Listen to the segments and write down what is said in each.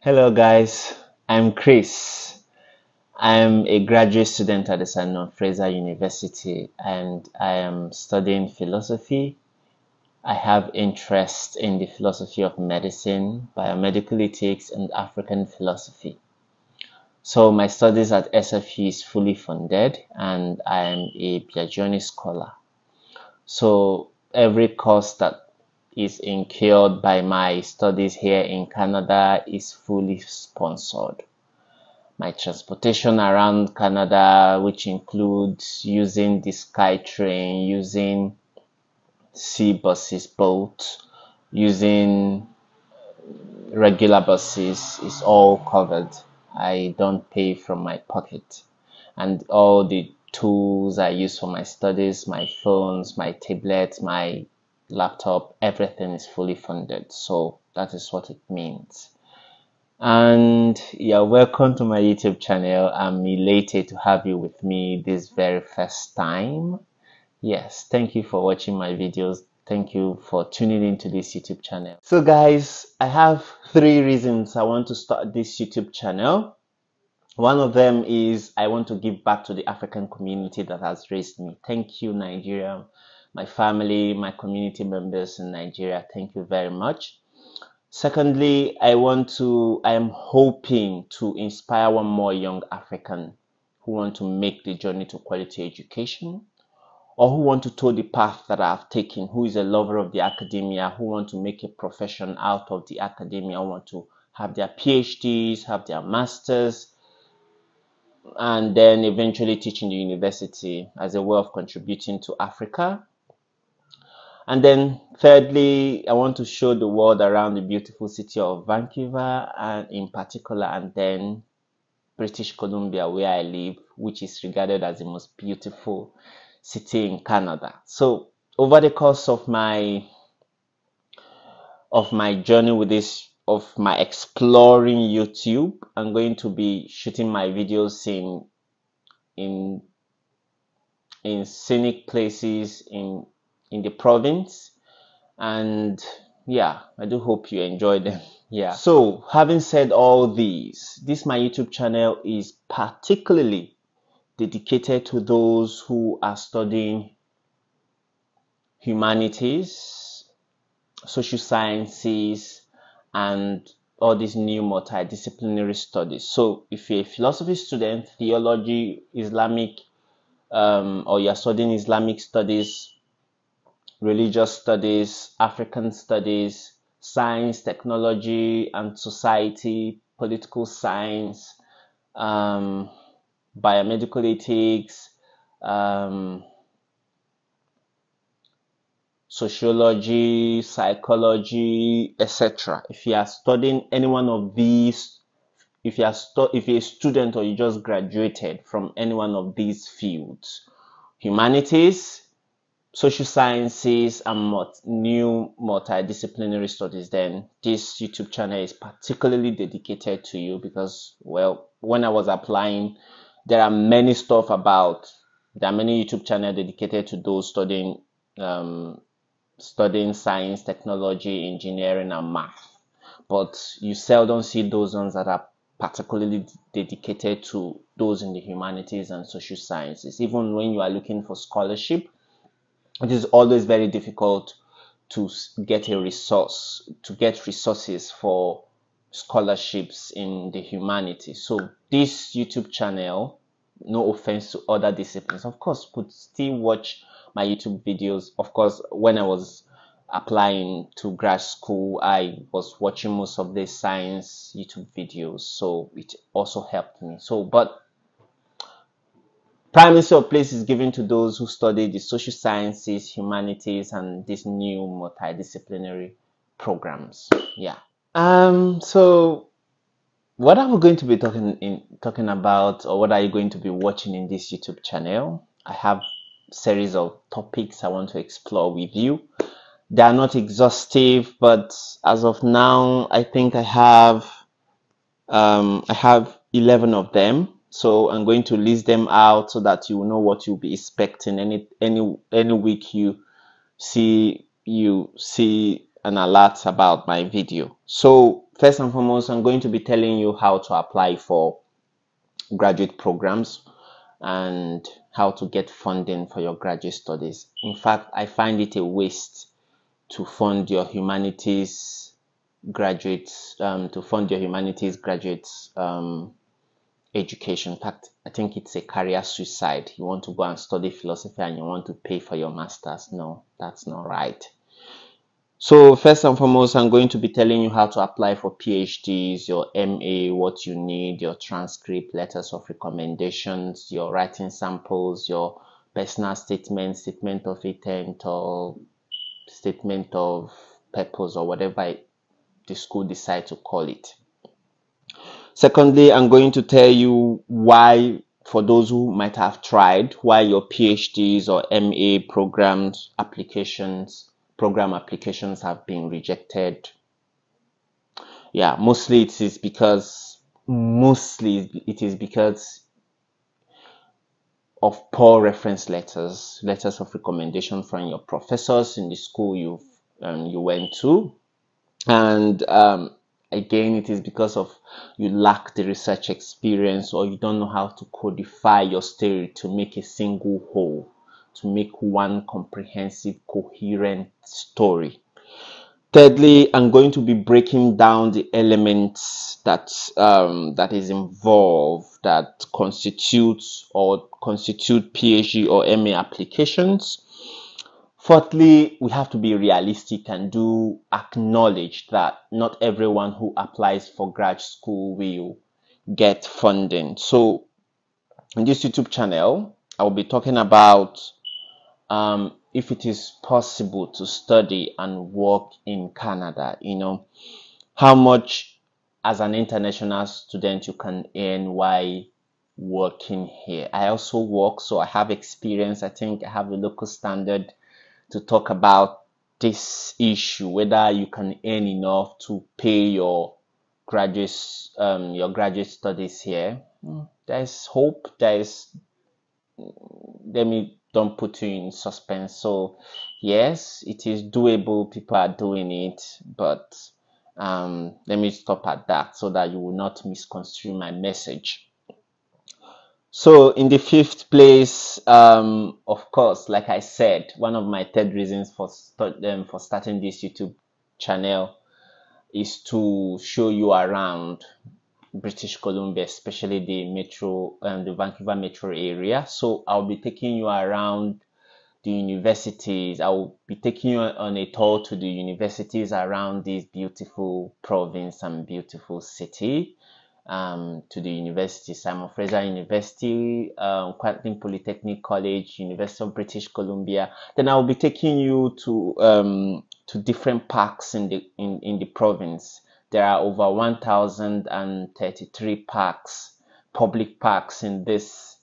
Hello guys, I'm Chris. I'm a graduate student at the Simon Fraser University and I am studying philosophy. I have interest in the philosophy of medicine, biomedical ethics and African philosophy. So my studies at SFU is fully funded and I am a Biagioni scholar. So every course that is incurred by my studies here in Canada is fully sponsored. My transportation around Canada, which includes using the SkyTrain, using sea buses, boats, using regular buses, is all covered. I don't pay from my pocket. And all the tools I use for my studies, my phones, my tablets, my laptop, everything is fully funded. So that is what it means. And yeah, welcome to my YouTube channel. I'm elated to have you with me this very first time. Yes, thank you for watching my videos. Thank you for tuning into this YouTube channel. So guys, I have three reasons I want to start this YouTube channel. One of them is I want to give back to the African community that has raised me. Thank you, Nigeria. My family, my community members in Nigeria, thank you very much. Secondly, I am hoping to inspire one more young African who want to make the journey to quality education, or who want to toe the path that I've taken, who is a lover of the academia, who want to make a profession out of the academia, who want to have their PhDs, have their masters, and then eventually teach in the university as a way of contributing to Africa. And then thirdly, I want to show the world around the beautiful city of Vancouver, and in particular, and then British Columbia, where I live, which is regarded as the most beautiful city in Canada. So over the course of my journey with this, of my exploring YouTube, I'm going to be shooting my videos in scenic places in the province, and yeah, I do hope you enjoy them. Yeah, so having said all these, this my YouTube channel is particularly dedicated to those who are studying humanities, social sciences, and all these new multidisciplinary studies. So if you're a philosophy student, theology, Islamic, or you're studying Islamic studies, religious studies, African studies, science, technology and society, political science, biomedical ethics, sociology, psychology, etc. If you are studying any one of these, if you're a student or you just graduated from any one of these fields, humanities, social sciences and new multidisciplinary studies, then this YouTube channel is particularly dedicated to you, because, well, when I was applying, there are many YouTube channels dedicated to those studying science, technology, engineering and math, but you seldom see those ones that are particularly dedicated to those in the humanities and social sciences. Even when you are looking for scholarship, it is always very difficult to get resources for scholarships in the humanities. So this YouTube channel, no offense to other disciplines, of course, could still watch my YouTube videos. Of course, when I was applying to grad school, I was watching most of the science YouTube videos, so it also helped me. So, but primacy of place is given to those who study the social sciences, humanities, and these new multidisciplinary programs. Yeah. So what are we going to be talking about, or what are you going to be watching in this YouTube channel? I have a series of topics I want to explore with you. They are not exhaustive, but as of now, I think I have 11 of them. So I'm going to list them out so that you know what you'll be expecting any week you see an alert about my video. So First and foremost, I'm going to be telling you how to apply for graduate programs and how to get funding for your graduate studies. In fact, I find it a waste to fund your humanities graduates education. In fact, I think it's a career suicide. You want to go and study philosophy and you want to pay for your master's. No, that's not right. So first and foremost, I'm going to be telling you how to apply for PhDs, your MA, what you need, your transcript, letters of recommendations, your writing samples, your personal statement, statement of intent, or statement of purpose, or whatever the school decides to call it. Secondly, I'm going to tell you why, for those who might have tried, why your PhDs or MA program applications have been rejected. Yeah, mostly it is because of poor reference letters, letters of recommendation from your professors in the school you went to, and again, it is because of you lack the research experience, or you don't know how to codify your theory to make a single whole, to make one comprehensive, coherent story. Thirdly, I'm going to be breaking down the elements that is involved, that constitute PhD or MA applications. Fourthly, we have to be realistic and do acknowledge that not everyone who applies for grad school will get funding. So in this YouTube channel, I will be talking about if it is possible to study and work in Canada, you know, how much as an international student you can earn while working here. I also work, so I have experience. I think I have a local standard to talk about this issue, whether you can earn enough to pay your graduate studies here. There's hope. Let me don't put you in suspense. So yes, it is doable, people are doing it, but let me stop at that so that you will not misconstrue my message. So in the fifth place, of course, like I said, one of my third reasons for starting this YouTube channel is to show you around British Columbia, especially the metro and the Vancouver metro area. So I'll be taking you around the universities. I'll be taking you on a tour to the universities around this beautiful province and beautiful city, to the university, Simon Fraser University, Kwantlen Polytechnic College, University of British Columbia. Then I'll be taking you to different parks in the province. There are over 1,033 parks, public parks in this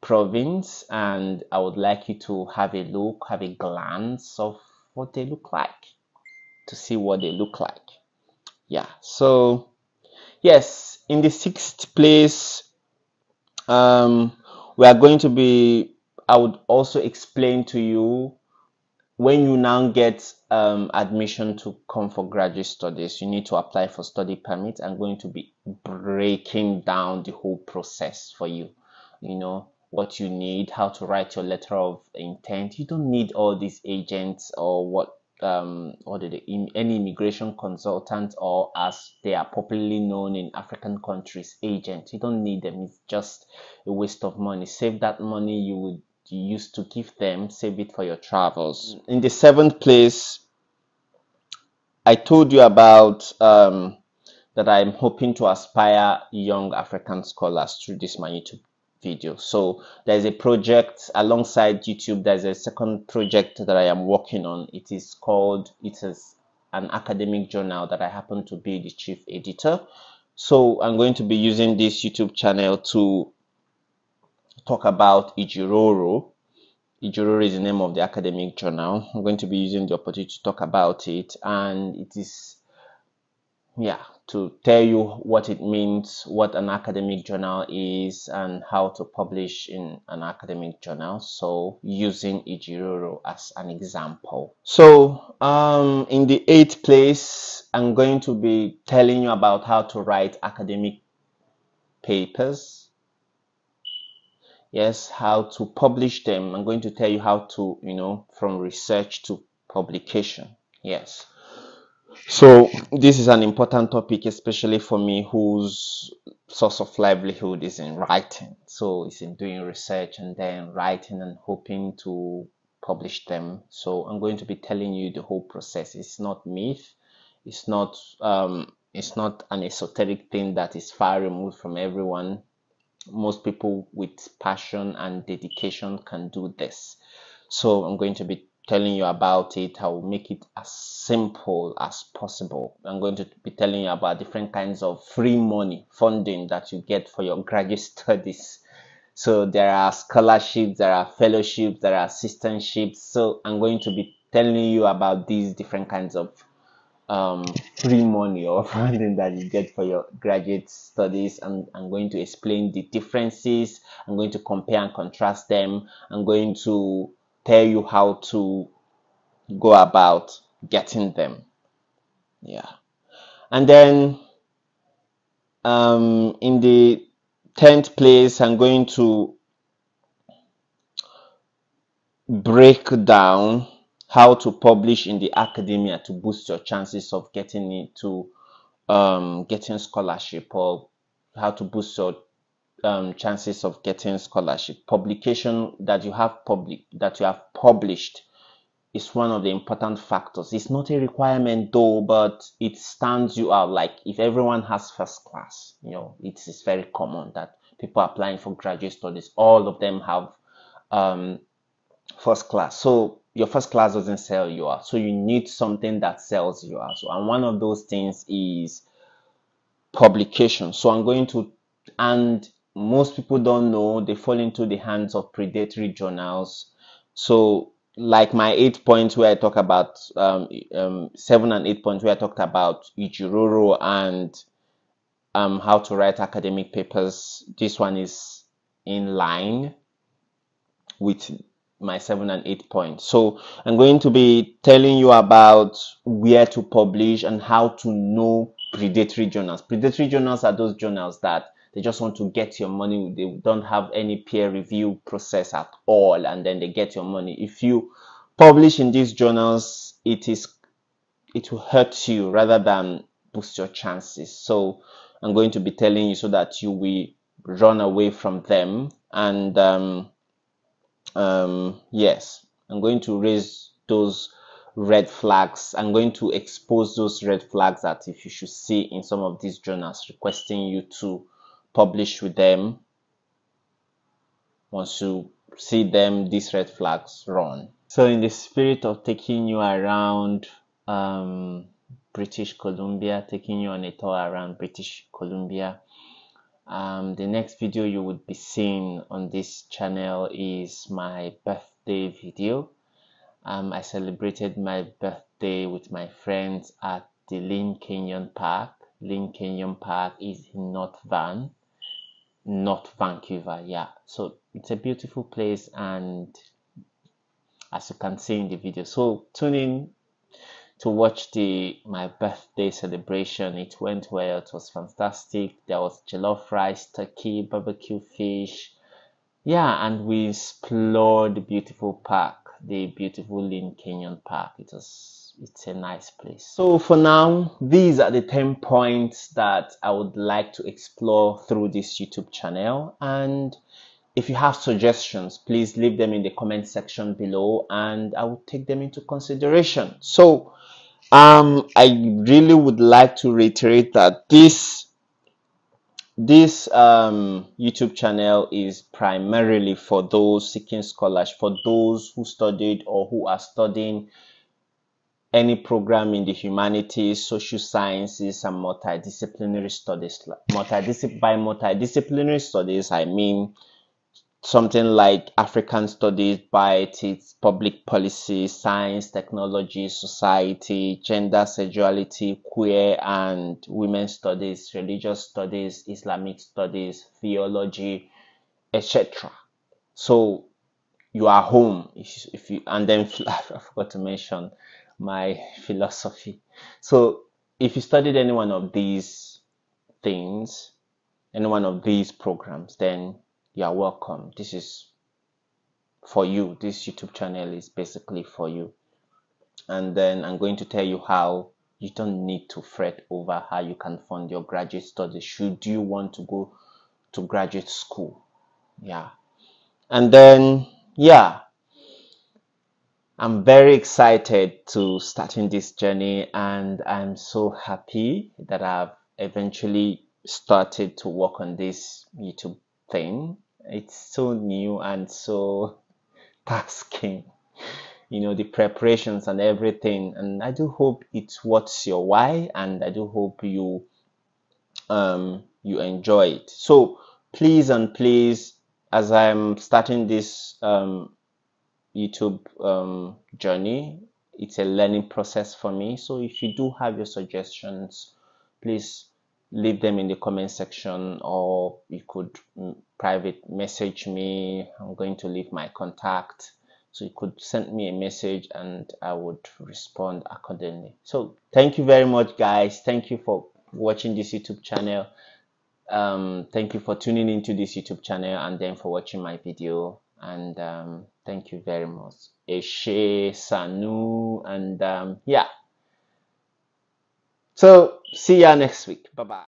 province, and I would like you to have a look, have a glance of what they look like, to see what they look like. Yeah, so yes, in the sixth place, we are going to be, I would also explain to you, when you now get admission to come for graduate studies, you need to apply for study permit. I'm going to be breaking down the whole process for you. You know, what you need, how to write your letter of intent. You don't need all these agents or what, any immigration consultant, or as they are popularly known in African countries, agents. You don't need them. It's just a waste of money. Save that money you would used to give them, save it for your travels. In the seventh place, I told you about that I'm hoping to aspire young African scholars through this my YouTube video. So there's a project alongside YouTube. There's a second project that I am working on. It is an academic journal that I happen to be the chief editor. So I'm going to be using this YouTube channel to talk about Ìjíròrò. Ìjíròrò is the name of the academic journal. I'm going to be using the opportunity to talk about it, and it is, yeah, to tell you what it means, what an academic journal is, and how to publish in an academic journal. So using Ìjíròrò as an example. So in the 8th place, I'm going to be telling you about how to write academic papers. Yes, how to publish them. I'm going to tell you how to, from research to publication. Yes. So this is an important topic, especially for me, whose source of livelihood is in writing. So it's in doing research and then writing and hoping to publish them. So I'm going to be telling you the whole process. It's not myth. It's not an esoteric thing that is far removed from everyone. Most people with passion and dedication can do this. So I'm going to be telling you about it. I will make it as simple as possible. I'm going to be telling you about different kinds of free money funding that you get for your graduate studies. So there are scholarships, there are fellowships, there are assistantships. So I'm going to be telling you about these different kinds of free money or funding that you get for your graduate studies, and I'm going to explain the differences. I'm going to compare and contrast them. I'm going to tell you how to go about getting them. Yeah. And then in the 10th place, I'm going to break down how to publish in the academia to boost your chances of getting into scholarship, or how to boost your chances of getting scholarship. Publication that you have published is one of the important factors. It's not a requirement though, but it stands you out. Like if everyone has first class, it is very common that people applying for graduate studies, all of them have first class. So your first class doesn't sell you out, so you need something that sells you out. So, and one of those things is publication. So I'm going to, and most people don't know, they fall into the hands of predatory journals. So like my 8 points where I talk about 7 and 8 points where I talked about Ìjíròrò and how to write academic papers, this one is in line with my 7 and 8 points. So I'm going to be telling you about where to publish and how to know predatory journals. Predatory journals are those journals that they just want to get your money. They don't have any peer review process at all, and then they get your money. If you publish in these journals, it will hurt you rather than boost your chances. So I'm going to be telling you so that you will run away from them. And yes, I'm going to raise those red flags. I'm going to expose those red flags that if you should see in some of these journals requesting you to publish with them. Once you see them, these red flags, run. So in the spirit of taking you around British Columbia, taking you on a tour around British Columbia, the next video you would be seeing on this channel is my birthday video. I celebrated my birthday with my friends at the Lynn Canyon Park. Lynn Canyon Park is in North Vancouver. Yeah, so it's a beautiful place, and as you can see in the video, so tune in to watch my birthday celebration. It went well. It was fantastic. There was jollof rice, turkey, barbecue fish. Yeah, and we explored the beautiful park, the beautiful Lynn Canyon Park. It's a nice place. So for now, these are the 10 points that I would like to explore through this YouTube channel. And if you have suggestions, please leave them in the comment section below, and I will take them into consideration. So I really would like to reiterate that this YouTube channel is primarily for those seeking scholarship, for those who studied or who are studying any program in the humanities, social sciences, and multidisciplinary studies. By multidisciplinary studies, I mean something like African Studies, Bioethics, Public Policy, Science, Technology, Society, Gender, Sexuality, Queer and Women's Studies, Religious Studies, Islamic Studies, Theology, etc. So you are home if you, and then I forgot to mention my philosophy. So if you studied any one of these things, any one of these programs, then you are welcome. This is for you. This YouTube channel is basically for you. And then I'm going to tell you how you don't need to fret over how you can fund your graduate studies should you want to go to graduate school. Yeah. And then, yeah, I'm very excited to starting this journey, and I'm so happy that I've eventually started to work on this YouTube thing. It's so new and so tasking, you know, the preparations and everything, and I do hope it's worth your while, and I do hope you you enjoy it. So please and please, as I'm starting this YouTube journey, it's a learning process for me. So if you do have your suggestions, please leave them in the comment section, or you could private message me. I'm going to leave my contact, so you could send me a message and I would respond accordingly. So thank you very much, guys. Thank you for watching this YouTube channel. Thank you for tuning into this YouTube channel and then for watching my video. And thank you very much. Eshe, Sanu, and yeah. So, see ya next week. Bye-bye.